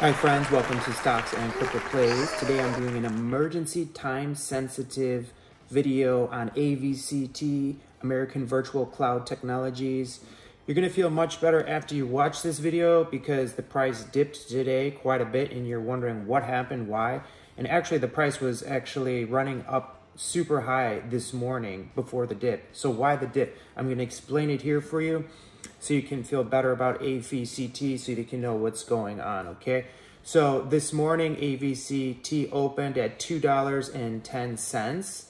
Hi friends, welcome to Stocks and Crypto Plays. Today I'm doing an emergency time sensitive video on AVCT, American Virtual Cloud Technologies. You're gonna feel much better after you watch this video because the price dipped today quite a bit and you're wondering what happened, why. And actually the price was running up super high this morning before the dip. So why the dip? I'm gonna explain it here for you, so you can feel better about AVCT, so you can know what's going on, okay? So this morning, AVCT opened at $2.10,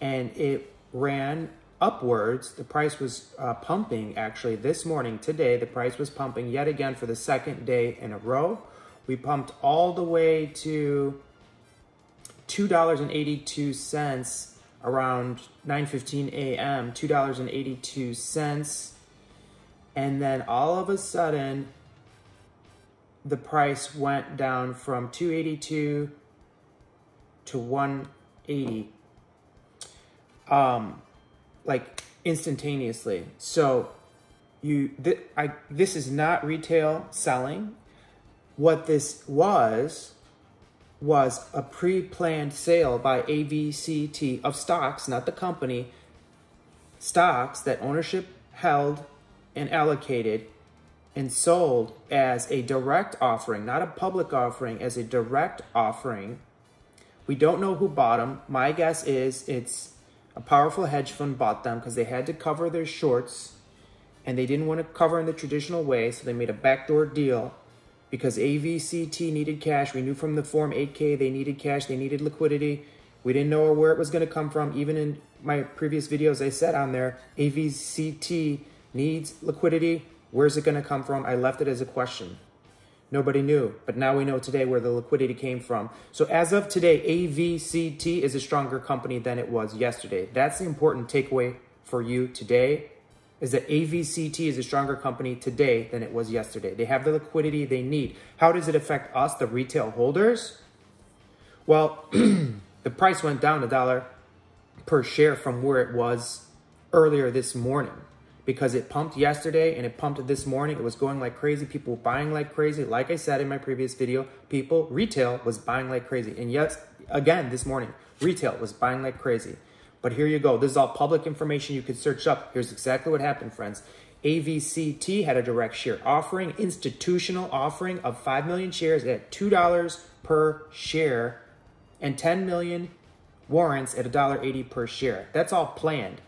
and it ran upwards. The price was pumping, actually. This morning, today, the price was pumping yet again for the second day in a row. We pumped all the way to $2.82 around 9:15 a.m., $2.82. And then all of a sudden, the price went down from $2.82 to $1.80, like instantaneously. So this is not retail selling. What this was a pre-planned sale by AVCT of stocks, not the company, stocks that ownership held and allocated and sold as a direct offering, not a public offering, as a direct offering. We don't know who bought them. My guess is it's a powerful hedge fund bought them because they had to cover their shorts and they didn't want to cover in the traditional way, so they made a backdoor deal because AVCT needed cash. We knew from the form 8k they needed cash, they needed liquidity. We didn't know where it was going to come from. Even in my previous videos I said on there, AVCT needs liquidity. Where's it going to come from? I left it as a question. Nobody knew, but now we know today where the liquidity came from. So as of today, AVCT is a stronger company than it was yesterday. That's the important takeaway for you today, is that AVCT is a stronger company today than it was yesterday. They have the liquidity they need. How does it affect us, the retail holders? Well, the price went down $1 per share from where it was earlier this morning, because it pumped yesterday and it pumped this morning. It was going like crazy. People were buying like crazy. Like I said in my previous video, retail was buying like crazy. And yes, again, this morning, retail was buying like crazy. But here you go. This is all public information you could search up. Here's exactly what happened, friends. AVCT had a direct share offering, institutional offering of 5 million shares at $2 per share and 10 million warrants at $1.80 per share. That's all planned.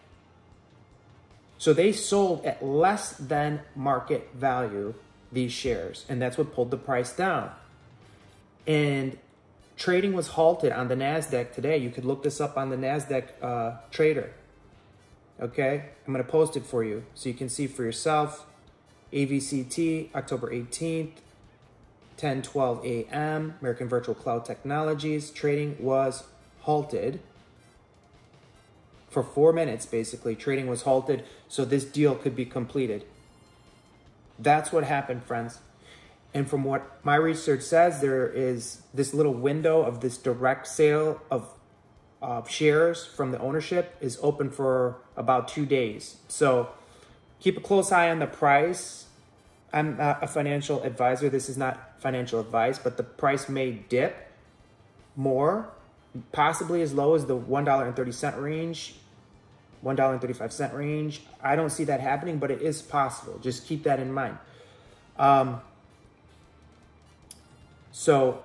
So they sold at less than market value these shares, and that's what pulled the price down. And trading was halted on the NASDAQ today. You could look this up on the NASDAQ trader. Okay, I'm going to post it for you so you can see for yourself. AVCT, October 18th, 10:12 a.m., American Virtual Cloud Technologies. Trading was halted. For 4 minutes, basically, trading was halted so this deal could be completed. That's what happened, friends. And from what my research says, there is this little window of this direct sale of shares from the ownership is open for about 2 days. So keep a close eye on the price. I'm not a financial advisor. This is not financial advice, but the price may dip more, possibly as low as the $1.30 range. $1.35 range. I don't see that happening, but it is possible. Just keep that in mind. So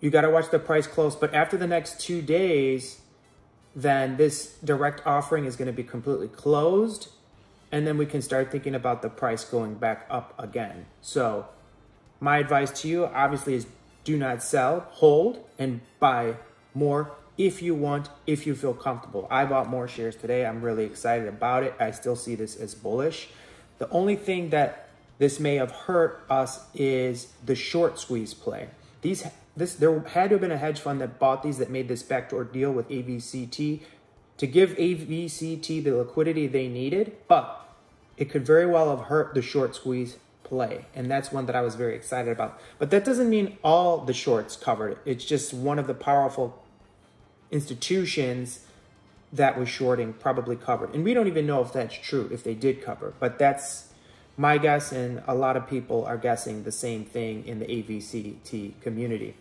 you got to watch the price close, but after the next 2 days, then this direct offering is going to be completely closed. And then we can start thinking about the price going back up again. So my advice to you obviously is do not sell, hold, and buy more if you want, if you feel comfortable. I bought more shares today. I'm really excited about it. I still see this as bullish. The only thing that this may have hurt us is the short squeeze play. There had to have been a hedge fund that bought these, that made this backdoor deal with AVCT to give AVCT the liquidity they needed, but it could very well have hurt the short squeeze play. And that's one that I was very excited about. But that doesn't mean all the shorts covered. It's just one of the powerful institutions that was shorting probably covered, and we don't even know if that's true, if they did cover, but that's My guess, and a lot of people are guessing the same thing in the AVCT community.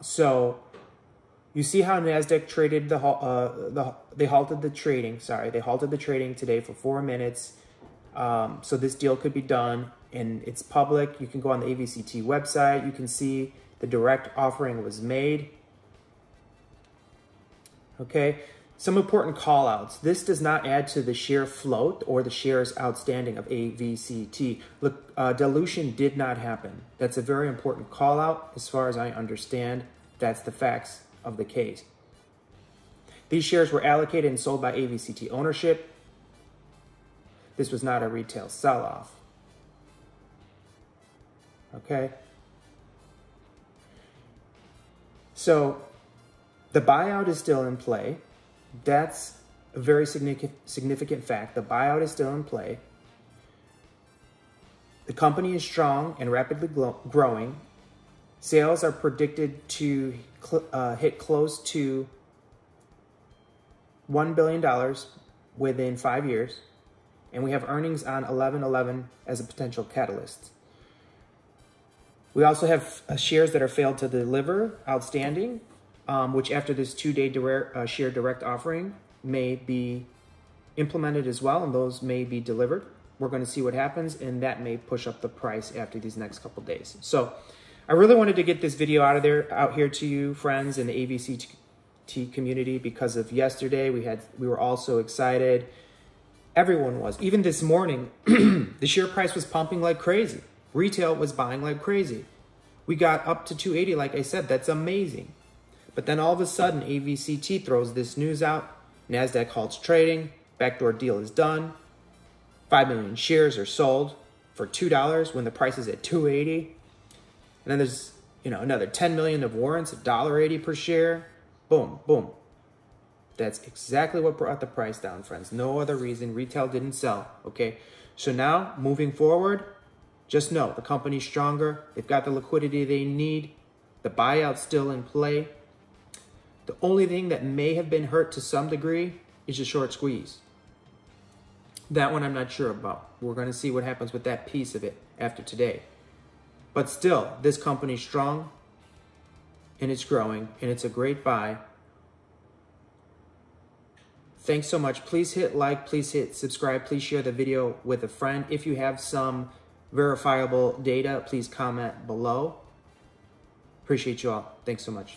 So you see how NASDAQ traded they halted the trading. Sorry, they halted the trading today for 4 minutes. So this deal could be done, and it's public. You can go on the AVCT website. You can see the direct offering was made. Okay. Some important call-outs. This does not add to the share float or the shares outstanding of AVCT. Look, dilution did not happen. That's a very important call-out. As far as I understand, that's the facts of the case. These shares were allocated and sold by AVCT ownership. This was not a retail sell-off. Okay. So the buyout is still in play. That's a very significant fact. The buyout is still in play. The company is strong and rapidly growing. Sales are predicted to hit close to $1 billion within 5 years. And we have earnings on 11/11 as a potential catalyst. We also have shares that are failed to deliver outstanding, which after this 2-day share direct offering may be implemented as well, and those may be delivered. We're going to see what happens, and that may push up the price after these next couple days. So I really wanted to get this video out here to you, friends, in the AVCT community, because of yesterday. We were all so excited. Everyone was. Even this morning, the share price was pumping like crazy. Retail was buying like crazy. We got up to 280, like I said. That's amazing. But then all of a sudden, AVCT throws this news out. NASDAQ halts trading. Backdoor deal is done. 5 million shares are sold for $2 when the price is at $2.80. And then there's, you know, another 10 million of warrants of $1.80 per share. Boom, boom. That's exactly what brought the price down, friends. No other reason. Retail didn't sell, okay? So now, moving forward, just know the company's stronger. They've got the liquidity they need. The buyout's still in play. The only thing that may have been hurt to some degree is a short squeeze. That one I'm not sure about. We're going to see what happens with that piece of it after today. But still, this company's strong, and it's growing, and it's a great buy. Thanks so much. Please hit like, please hit subscribe, please share the video with a friend. If you have some verifiable data, please comment below. Appreciate you all. Thanks so much.